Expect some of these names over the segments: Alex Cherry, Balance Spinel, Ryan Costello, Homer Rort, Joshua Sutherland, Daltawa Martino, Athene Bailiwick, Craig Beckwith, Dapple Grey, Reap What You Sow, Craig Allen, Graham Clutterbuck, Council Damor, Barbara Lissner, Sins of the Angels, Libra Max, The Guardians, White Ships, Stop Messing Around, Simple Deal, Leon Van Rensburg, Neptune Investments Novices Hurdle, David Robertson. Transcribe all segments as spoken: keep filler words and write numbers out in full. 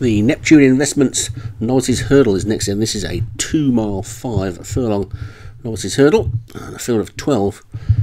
The Neptune Investments Novices Hurdle is next in. This is a two mile, five furlong Novices Hurdle, and a field of twelve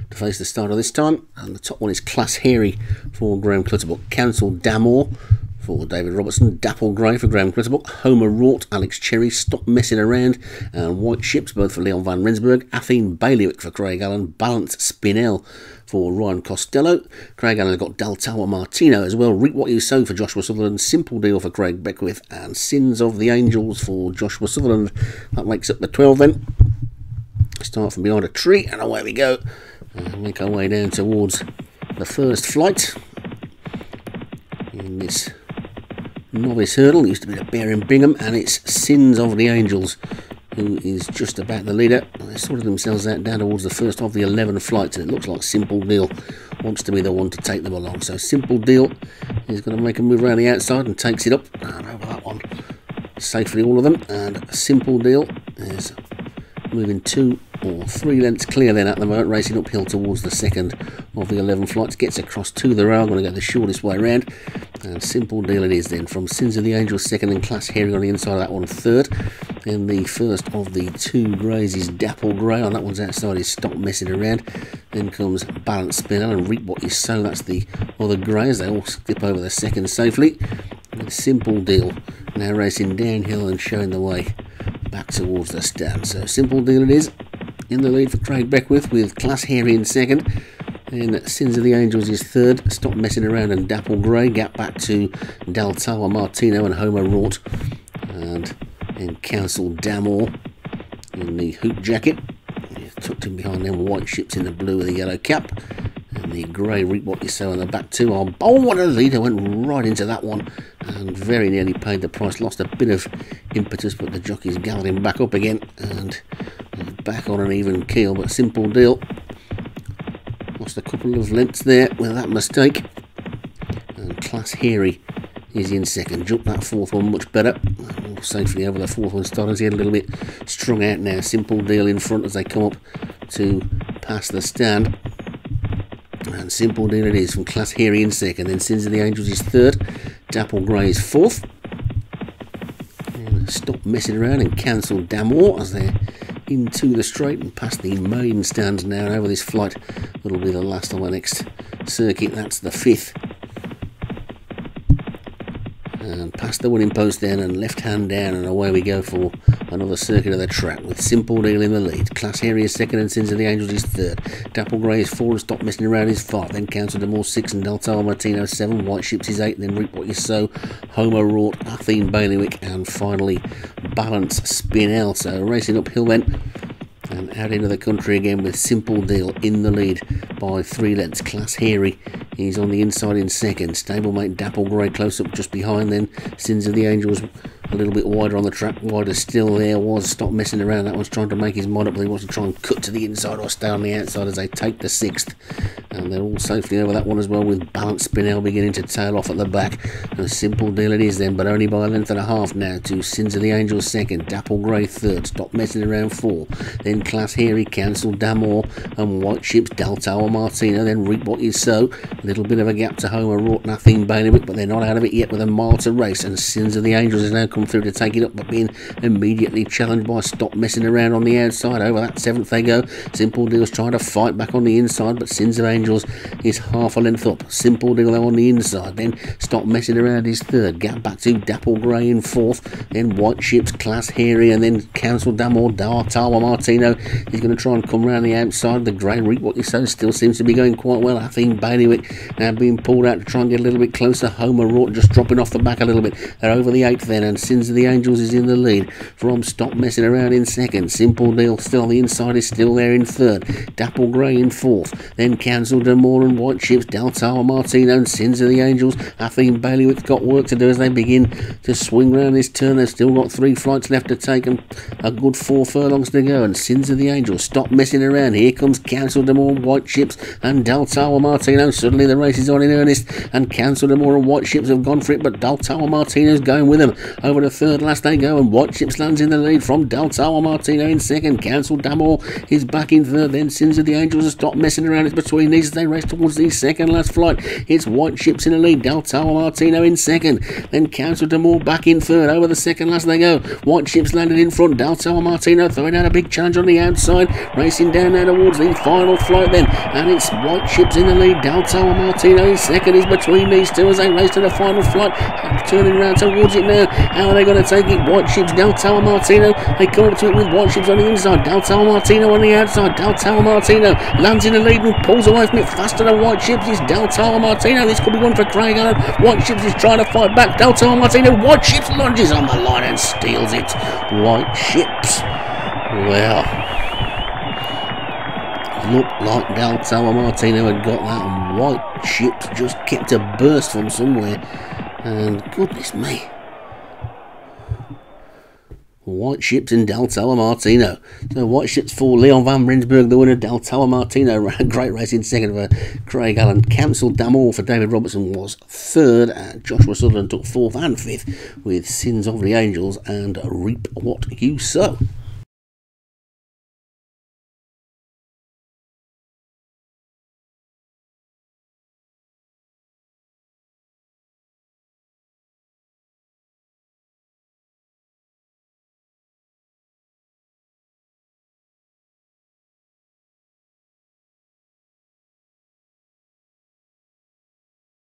to face the starter this time. And the top one is Class Hairy for Graham Clutterbuck, Council Damor for David Robertson, Dapple Grey for Graham Clutterbuck, Homer Rort, Alex Cherry, Stop Messing Around, and White Ships, both for Leon Van Rensburg, Athene Bailiwick for Craig Allen, Balance Spinel for Ryan Costello. Craig Allen has got Daltawa Martino as well, Reap What You Sow for Joshua Sutherland, Simple Deal for Craig Beckwith, and Sins of the Angels for Joshua Sutherland. That makes up the twelve then. Start from behind a tree, and away we go. And make our way down towards the first flight in this novice hurdle. It used to be the Bear in Bingham, and it's Sins of the Angels who is just about the leader. They sorted themselves out down towards the first of the eleven flights, and it looks like Simple Deal wants to be the one to take them along. So Simple Deal is going to make a move around the outside and takes it up and over that one safely, all of them. And Simple Deal is moving two or three lengths clear then at the moment, racing uphill towards the second of the eleven flights, gets across to the rail, going to go the shortest way round. And Simple Deal it is then, from Sins of the Angels second, and Class Hairy on the inside of that one third. Then the first of the two greys is Dapple Grey, on that one's outside is Stop Messing Around. Then comes Balance Spinel and Reap What You Sow, that's the other greys, they all skip over the second safely. And Simple Deal now racing downhill and showing the way back towards the stand. So Simple Deal it is, in the lead for Craig Beckwith, with Class Hairy in second. Then Sins of the Angels is third, Stop Messing Around and Dapple Grey gap back to Daltawa Martino and Homer Rort, and then Council Damor in the hoop jacket. He's tucked in behind them White Ships in the blue with the yellow cap, and the grey Reap What You Sow on the back two. Oh, what a leader, went right into that one and very nearly paid the price. Lost a bit of impetus, but the jockeys gathered him back up again and back on an even keel. But Simple Deal lost a couple of lengths there with that mistake, and Class Hairy is in second. Jumped that fourth one much better, all safely over the fourth one starters. He had a little bit strung out now. Simple Deal in front as they come up to pass the stand, and Simple Deal it is, from Class Hairy in second. Then Sins of the Angels is third, Dapple Grey is fourth, and Stop Messing Around and Cancel Damor as they're into the straight and past the main stand now. And over this flight, that'll be the last on the next circuit. That's the fifth. And past the winning post then, and left hand down, and away we go for another circuit of the track, with Simple Deal in the lead. Class Hairy is second, and Sins of the Angels is third. Dapple Grey is four, and Stop Messing Around is five. Then Council Damor six, and Daltawa Martino seven. White Ships is eight. Then Reap What You Sow, Homer Rort, Athene Bailiwick, and finally Balance Spinel. So racing uphill then, and out into the country again, with Simple Deal in the lead by three lengths. Class Hairy is on the inside in second. Stablemate Dapple Grey close up just behind. Then Sins of the Angels a little bit wider on the track, wider still. There was Stop Messing Around, that one's trying to make his mind up, but he wants to try and cut to the inside or stay on the outside as they take the sixth, and they're all safely over that one as well, with Balance Spinel beginning to tail off at the back. And Simple Deal it is then, but only by a length and a half now, to Sins of the Angels second, Dapple Grey third, Stop Messing Around four, then Class Hairy, Council Damor, and White Ships, Daltawa Martino, then Reap What You Sow. A little bit of a gap to Homer Rort, Nothing Bailiwick, but they're not out of it yet with a mile to race, and Sins of the Angels has now come through to take it up, but being immediately challenged by Stop Messing Around on the outside. Over that seventh they go. Simple Deal's trying to fight back on the inside, but Sins of Angels is half a length up. Simple Deal on the inside, then Stop Messing Around is third, gap back to Dapple Grey in fourth, then White Ships, Class Hairy, and then Council Damor. Daltawa Martino is going to try and come round the outside. The grey Reap What You Sow still seems to be going quite well. Athene Bailiwick now being pulled out to try and get a little bit closer. Homer Rort just dropping off the back a little bit. They're over the eighth then, and Sins of the Angels is in the lead from Stop Messing Around in second. Simple Deal still on the inside is still there in third, Dapple Grey in fourth, then Council Damor and White Ships, Daltawa Martino and Sins of the Angels. Athene Bailiwick's got work to do as they begin to swing round this turn. They've still got three flights left to take and a good four furlongs to go, and Sins of the Angels, Stop Messing Around. Here comes Council Damor, White Ships and Daltawa Martino. Suddenly the race is on in earnest, and Council Damor and White Ships have gone for it, but Daltawa Martino's going with them. Over the third last they go, and White Ships lands in the lead from Daltawa Martino in second. Council Damor is back in third, then Sins of the Angels, and Stop Messing Around. It's between these races. They race towards the second last flight. It's White Ships in the lead. Daltawa Martino in second. Then Council Damor back in third. Over the second last they go. White Ships landed in front. Daltawa Martino throwing out a big challenge on the outside. Racing down now towards the final flight then. And it's White Ships in the lead. Daltawa Martino in second is between these two as they race to the final flight. And turning round towards it now. How are they going to take it? White Ships, Daltawa Martino. They come up to it with White Ships on the inside. Daltawa Martino on the outside. Daltawa Martino lands in the lead and pulls away from it faster than White Ships. It's Daltawa Martino. This could be one for Craig Allen. White Ships is trying to fight back. Daltawa Martino. White Ships lunges on the line and steals it. White Ships. Well, looked like Daltawa Martino had got that, and White Ships just kept a burst from somewhere. And goodness me. White Ships and Daltawa Martino. So White Ships for Leon Van Rensburg, the winner. Daltawa Martino, great race in second for Craig Allen. Council Damor for David Robertson was third. Uh, Joshua Sutherland took fourth and fifth with Sins of the Angels and Reap What You Sow.